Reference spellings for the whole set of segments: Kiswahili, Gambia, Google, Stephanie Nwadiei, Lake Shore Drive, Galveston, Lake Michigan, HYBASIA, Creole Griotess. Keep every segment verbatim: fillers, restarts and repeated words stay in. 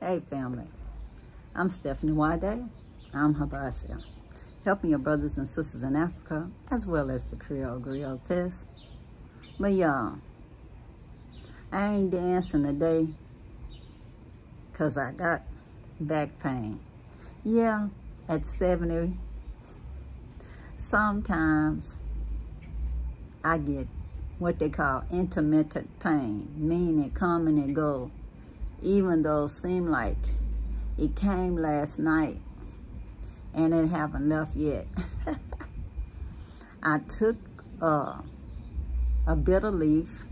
Hey family, I'm Stephanie Nwadiei. I'm HYBASIA, helping your brothers and sisters in Africa, as well as the Creole Griotess. But y'all, I ain't dancing today because I got back pain. Yeah, at seventy, sometimes I get what they call intermittent pain, meaning it come and it go, even though it seemed like it came last night and it haven't left yet. I took uh, a bitter leaf.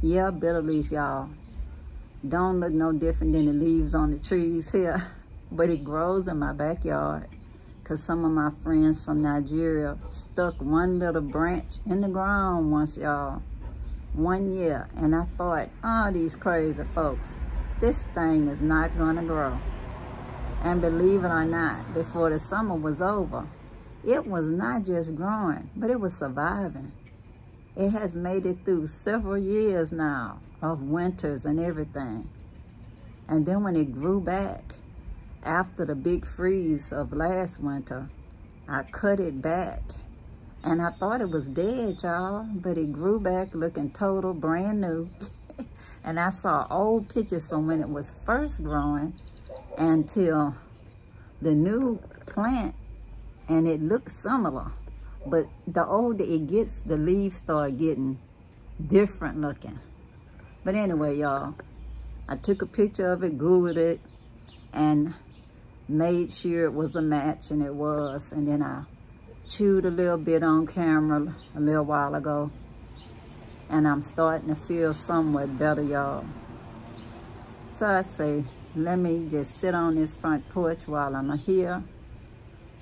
Yeah, bitter leaf, y'all. Don't look no different than the leaves on the trees here, but it grows in my backyard because some of my friends from Nigeria stuck one little branch in the ground once, y'all, one year. And I thought, oh, these crazy folks, this thing is not gonna grow. And believe it or not, before the summer was over, it was not just growing, but it was surviving. It has made it through several years now of winters and everything. And then when it grew back, after the big freeze of last winter, I cut it back. And I thought it was dead, y'all, but it grew back looking total brand new. And I saw old pictures from when it was first growing until the new plant, and it looked similar. But the older it gets, the leaves start getting different looking. But anyway, y'all, I took a picture of it, Googled it, and made sure it was a match, and it was. And then I chewed a little bit on camera a little while ago, and I'm starting to feel somewhat better, y'all. So I say, let me just sit on this front porch while I'm here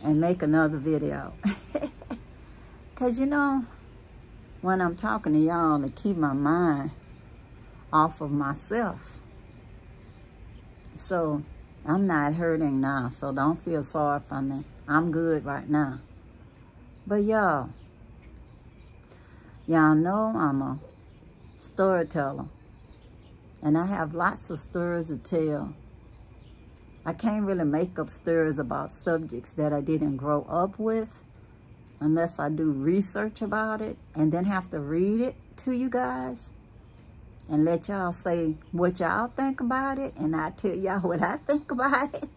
and make another video. Because, you know, when I'm talking to y'all, to keep my mind off of myself. So I'm not hurting now, so don't feel sorry for me. I'm good right now. But y'all, y'all know I'm a storyteller, and I have lots of stories to tell. I can't really make up stories about subjects that I didn't grow up with unless I do research about it and then have to read it to you guys and let y'all say what y'all think about it, and I tell y'all what I think about it.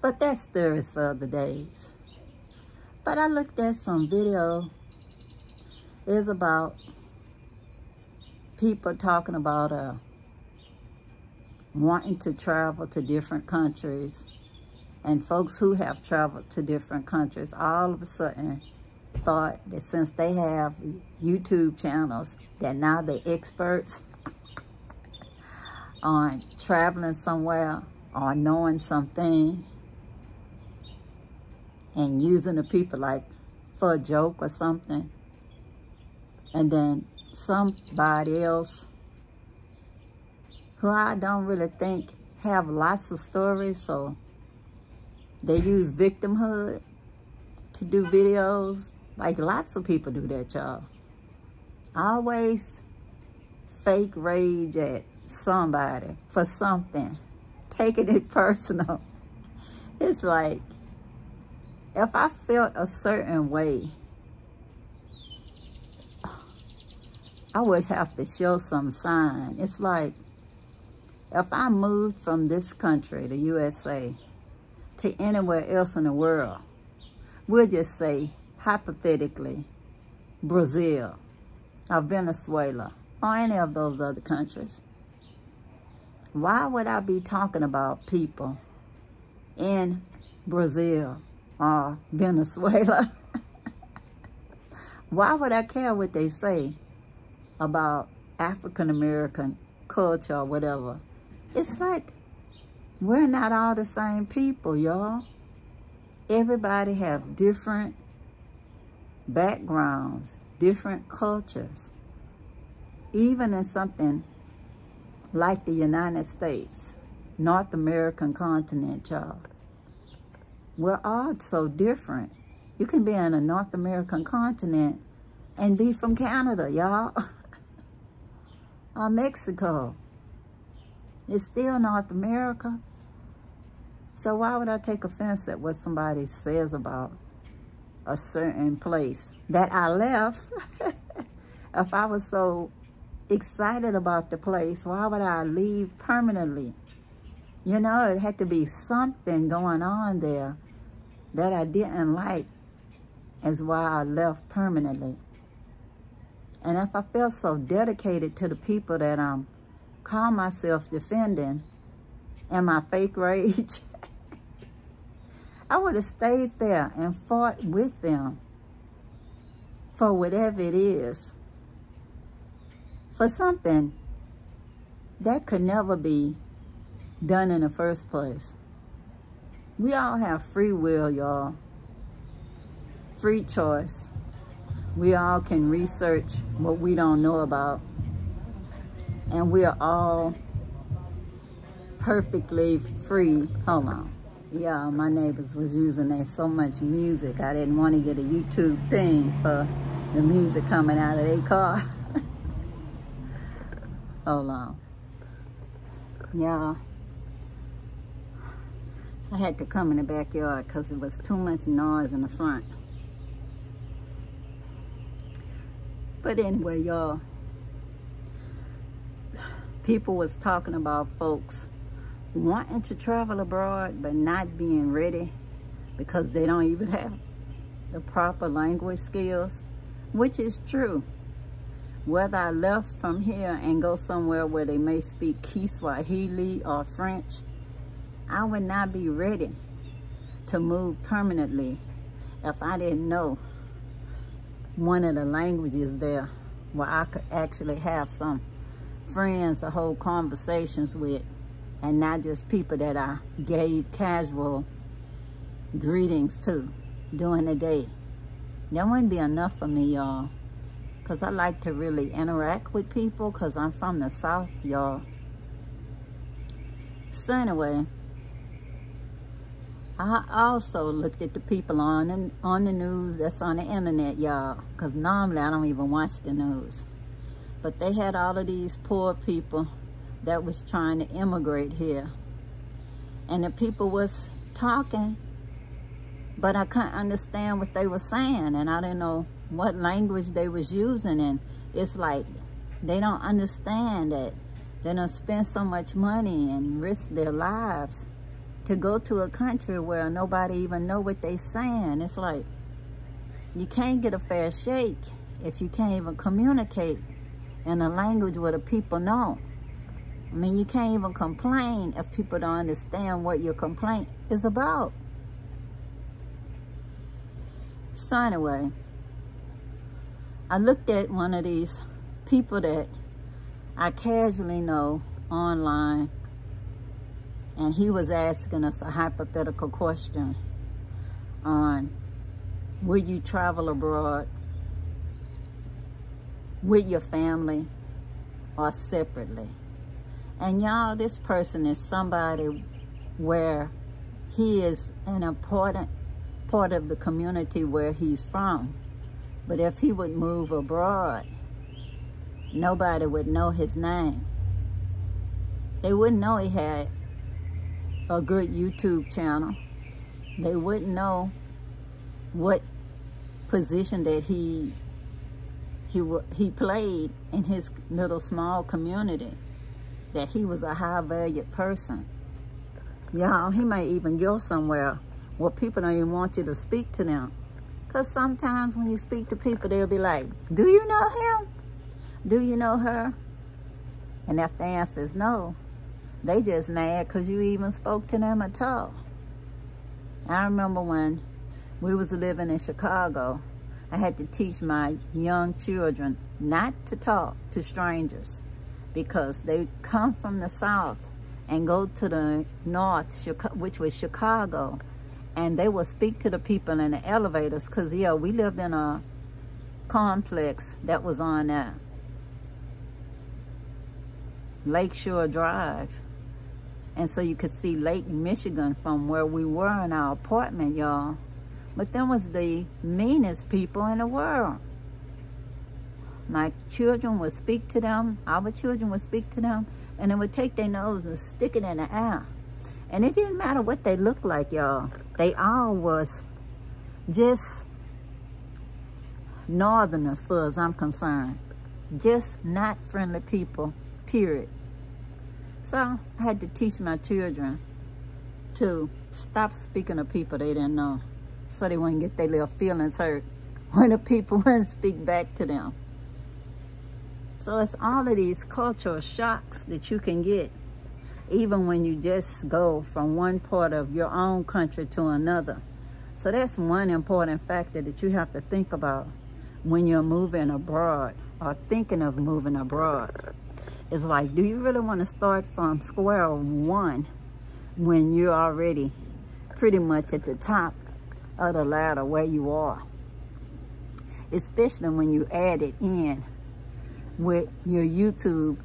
But that story is for other days. But I looked at some video. It's about people talking about uh, wanting to travel to different countries, and folks who have traveled to different countries all of a sudden thought that since they have YouTube channels that now they're experts on traveling somewhere or knowing something and using the people like for a joke or something. And then somebody else who I don't really think have lots of stories, so they use victimhood to do videos. Like lots of people do that, y'all. Always fake rage at somebody for something, taking it personal. It's like, if I felt a certain way, I would have to show some sign. It's like, if I moved from this country, the U S A, to anywhere else in the world, we'll just say, hypothetically, Brazil or Venezuela or any of those other countries, why would I be talking about people in Brazil or Venezuela? Why would I care what they say about African-American culture or whatever? It's like, we're not all the same people, y'all. Everybody have different backgrounds, different cultures. Even in something like the United States, North American continent, y'all, we're all so different. You can be on a North American continent and be from Canada, y'all. Or Mexico, It's still North America. So why would I take offense at what somebody says about a certain place that I left? If I was so excited about the place, why would I leave permanently? You know, it had to be something going on there that I didn't like is why I left permanently. And if I felt so dedicated to the people that I'm call myself defending in my fake rage, I would have stayed there and fought with them for whatever it is, for something that could never be done in the first place. We all have free will, y'all. Free choice. We all can research what we don't know about. And we are all perfectly free. Hold on. Yeah, my neighbors was using that so much music. I didn't want to get a YouTube thing for the music coming out of their car. Hold on. Yeah. I had to come in the backyard because it was too much noise in the front. But anyway, y'all. People was talking about folks wanting to travel abroad but not being ready because they don't even have the proper language skills, which is true. Whether I left from here and go somewhere where they may speak Kiswahili or French, I would not be ready to move permanently if I didn't know one of the languages there where I could actually have some friends to hold conversations with, and not just people that I gave casual greetings to during the day. That wouldn't be enough for me, y'all, because I like to really interact with people because I'm from the South, y'all. So anyway, I also looked at the people on the, on the news that's on the internet, y'all, because normally I don't even watch the news. But they had all of these poor people that was trying to immigrate here. And the people was talking, but I couldn't understand what they were saying. And I didn't know what language they was using. And it's like, they don't understand that they don't spend so much money and risk their lives to go to a country where nobody even know what they saying. It's like, you can't get a fair shake if you can't even communicate in a language where the people know. I mean, you can't even complain if people don't understand what your complaint is about. So anyway, I looked at one of these people that I casually know online, and he was asking us a hypothetical question on, would you travel abroad with your family or separately? And y'all, this person is somebody where he is an important part of the community where he's from. But if he would move abroad, nobody would know his name. They wouldn't know he had a good YouTube channel. They wouldn't know what position that he He, he played in his little small community, that he was a high-valued person. Y'all, he may even go somewhere where people don't even want you to speak to them. Because sometimes when you speak to people, they'll be like, do you know him? Do you know her? And if the answer is no, they just mad because you even spoke to them at all. I remember when we was living in Chicago, I had to teach my young children not to talk to strangers because they come from the South and go to the North, which was Chicago, and they will speak to the people in the elevators because, yeah, we lived in a complex that was on that Lake Shore Drive. And so you could see Lake Michigan from where we were in our apartment, y'all. But them was the meanest people in the world. My children would speak to them, our children would speak to them, and they would take their nose and stick it in the air. And it didn't matter what they looked like, y'all. They all was just northerners, as far as I'm concerned. Just not friendly people, period. So I had to teach my children to stop speaking to people they didn't know, so they wouldn't get their little feelings hurt when the people wouldn't speak back to them. So it's all of these cultural shocks that you can get, even when you just go from one part of your own country to another. So that's one important factor that you have to think about when you're moving abroad or thinking of moving abroad. It's like, do you really want to start from square one when you're already pretty much at the top of the ladder where you are? Especially when you add it in with your YouTube,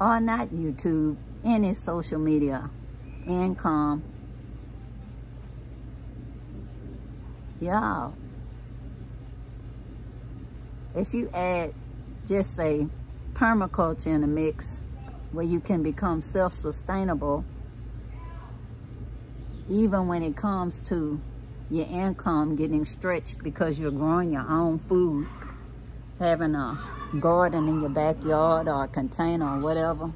or not YouTube, any social media income. Y'all, if you add, just say, permaculture in the mix, where you can become self-sustainable, even when it comes to your income getting stretched because you're growing your own food, having a garden in your backyard or a container or whatever,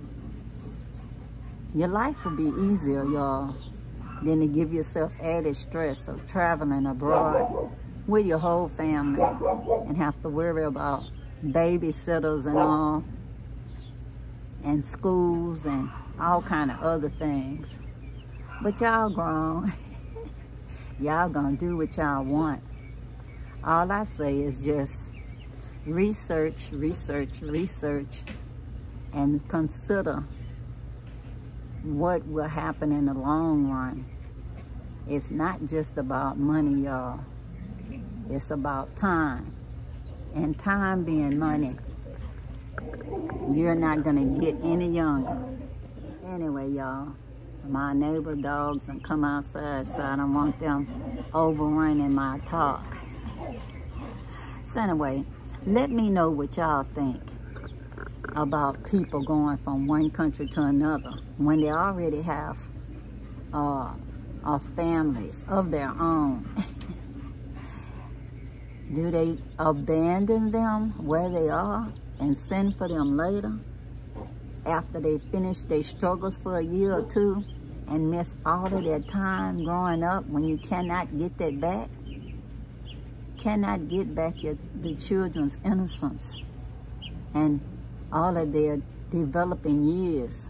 your life will be easier, y'all, than to give yourself added stress of traveling abroad with your whole family and have to worry about babysitters and all, and schools and all kind of other things. But y'all grown. Y'all gonna do what y'all want. All I say is just research, research, research, and consider what will happen in the long run. It's not just about money, y'all. It's about time. And time being money. You're not gonna get any younger. Anyway, y'all, my neighbor dogs and come outside, so I don't want them overrunning my talk. So anyway, let me know what y'all think about people going from one country to another when they already have uh, uh, families of their own. Do they abandon them where they are and send for them later after they finish their struggles for a year or two and miss all of their time growing up when you cannot get that back? Cannot get back your, the children's innocence and all of their developing years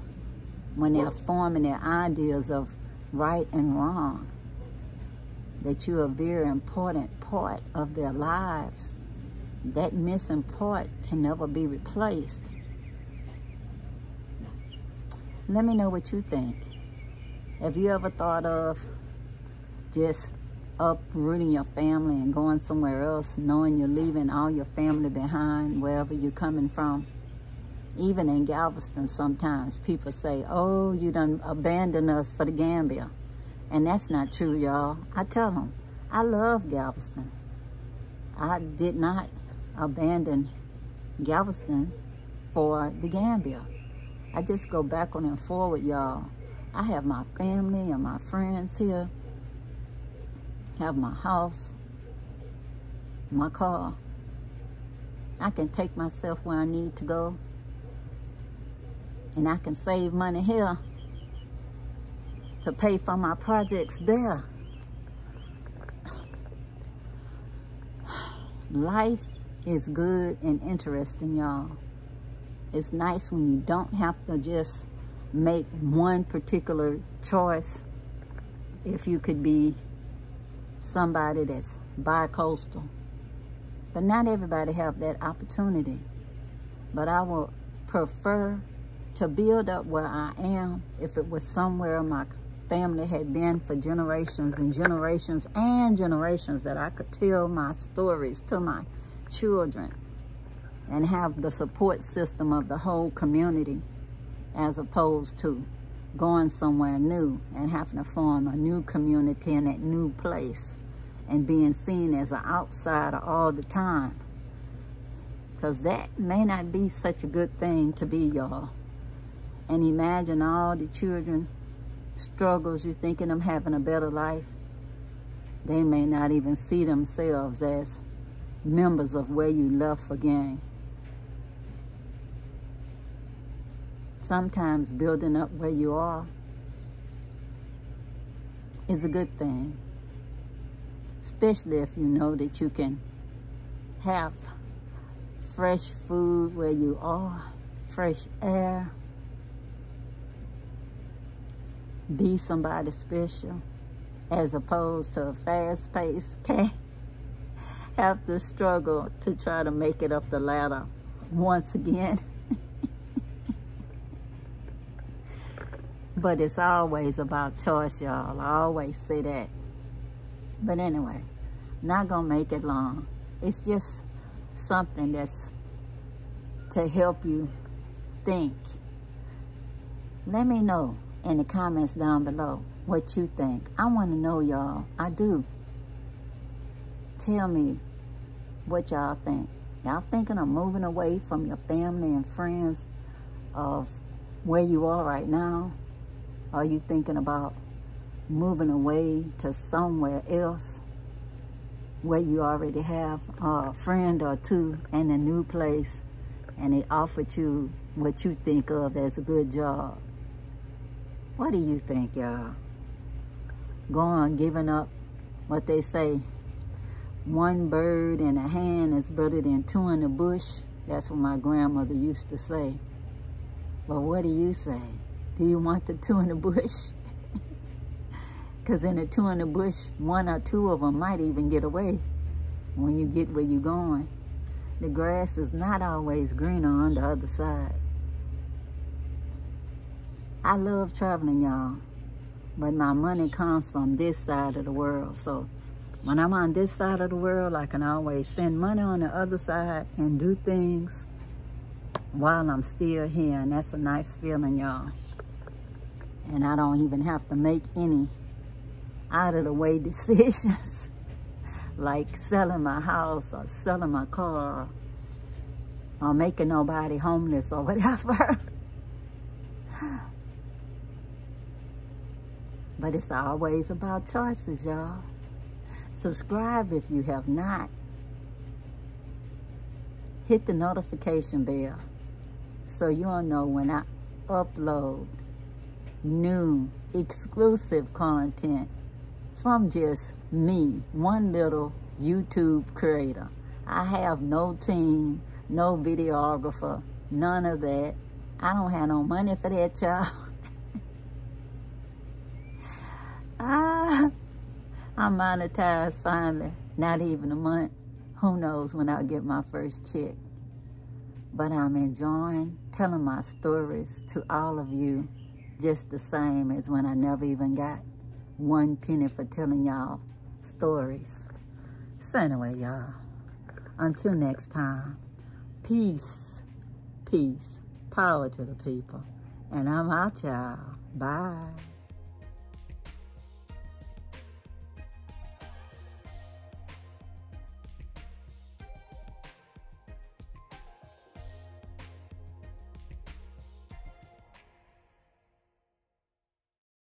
when they're forming their ideas of right and wrong. That you're a very important part of their lives. That missing part can never be replaced. Let me know what you think. Have you ever thought of just uprooting your family and going somewhere else, knowing you're leaving all your family behind wherever you're coming from? Even in Galveston, sometimes people say, oh, you done abandoned us for the Gambia. And that's not true, y'all. I tell them, I love Galveston. I did not abandon Galveston for the Gambia. I just go backward and forward, y'all. I have my family and my friends here. Have my house, my car. I can take myself where I need to go. And I can save money here to pay for my projects there. Life is good and interesting, y'all. It's nice when you don't have to just make one particular choice. If you could be somebody that's bi-coastal. But not everybody have that opportunity. But I would prefer to build up where I am if it was somewhere my family had been for generations and generations and generations, that I could tell my stories to my children and have the support system of the whole community, as opposed to going somewhere new and having to form a new community in that new place and being seen as an outsider all the time. because that may not be such a good thing to be, y'all. And imagine all the children struggles, you thinking them having a better life. They may not even see themselves as members of where you left again. Sometimes building up where you are is a good thing, especially if you know that you can have fresh food where you are, fresh air, be somebody special, as opposed to a fast-paced cat have to struggle to try to make it up the ladder once again. But it's always about choice, y'all. I always say that. But anyway, not gonna make it long. It's just something that's to help you think. Let me know in the comments down below what you think. I want to know, y'all. I do. Tell me what y'all think. Y'all thinking of moving away from your family and friends of where you are right now? Are you thinking about moving away to somewhere else where you already have a friend or two in a new place and they offered you what you think of as a good job? What do you think, y'all? Going, giving up what they say, one bird in a hand is better than two in the bush. That's what my grandmother used to say. But what do you say? Do you want the two in the bush? Because in the two in the bush, one or two of them might even get away when you get where you're going. The grass is not always greener on the other side. I love traveling, y'all, but my money comes from this side of the world. So when I'm on this side of the world, I can always send money on the other side and do things while I'm still here. And that's a nice feeling, y'all. And I don't even have to make any out of the way decisions like selling my house or selling my car or making nobody homeless or whatever. But it's always about choices, y'all. Subscribe if you have not. Hit the notification bell so you'll know when I upload new exclusive content from just me, one little YouTube creator. I have no team, no videographer, none of that. I don't have no money for that, y'all. Ah, I'm monetized finally, not even a month. Who knows when I'll get my first check. But I'm enjoying telling my stories to all of you, just the same as when I never even got one penny for telling y'all stories. So anyway, y'all, until next time, peace, peace, power to the people. And I'm out, y'all. Bye.